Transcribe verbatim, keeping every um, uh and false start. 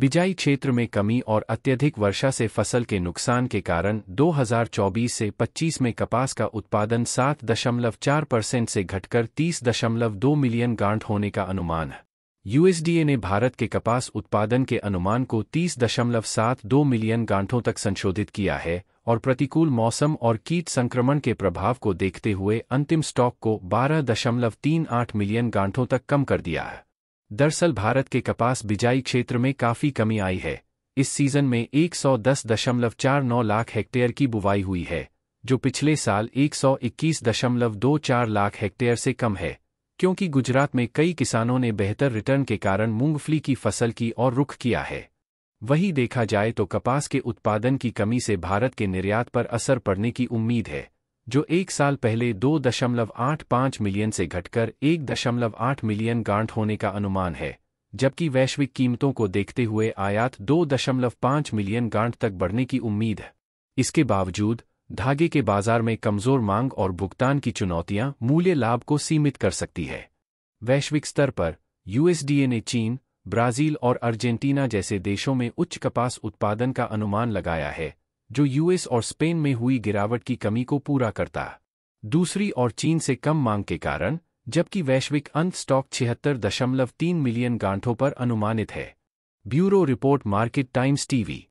बिजाई क्षेत्र में कमी और अत्यधिक वर्षा से फसल के नुकसान के कारण दो हज़ार चौबीस से पच्चीस में कपास का उत्पादन सात दशमलव चार परसेंट से घटकर तीस दशमलव दो मिलियन गांठ होने का अनुमान है। यूएसडीए ने भारत के कपास उत्पादन के अनुमान को तीस दशमलव सात दो मिलियन गांठों तक संशोधित किया है और प्रतिकूल मौसम और कीट संक्रमण के प्रभाव को देखते हुए अंतिम स्टॉक को बारह दशमलव तीन आठ मिलियन गांठों तक कम कर दिया है। दरअसल भारत के कपास बिजाई क्षेत्र में काफ़ी कमी आई है। इस सीज़न में एक सौ दस दशमलव चार नौ लाख हेक्टेयर की बुवाई हुई है, जो पिछले साल एक सौ इक्कीस दशमलव दो चार लाख हेक्टेयर से कम है, क्योंकि गुजरात में कई किसानों ने बेहतर रिटर्न के कारण मूंगफली की फसल की ओर रुख किया है। वहीं देखा जाए तो कपास के उत्पादन की कमी से भारत के निर्यात पर असर पड़ने की उम्मीद है, जो एक साल पहले दो दशमलव आठ पाँच मिलियन से घटकर एक दशमलव आठ मिलियन गांठ होने का अनुमान है, जबकि वैश्विक कीमतों को देखते हुए आयात दो दशमलव पाँच मिलियन गांठ तक बढ़ने की उम्मीद है। इसके बावजूद धागे के बाजार में कमजोर मांग और भुगतान की चुनौतियां मूल्य लाभ को सीमित कर सकती है। वैश्विक स्तर पर यूएसडीए ने चीन, ब्राजील और अर्जेंटीना जैसे देशों में उच्च कपास उत्पादन का अनुमान लगाया है, जो यूएस और स्पेन में हुई गिरावट की कमी को पूरा करता है। दूसरी और चीन से कम मांग के कारण, जबकि वैश्विक अंत स्टॉक छिहत्तर दशमलव तीन मिलियन गांठों पर अनुमानित है। Bureau report, market times TV.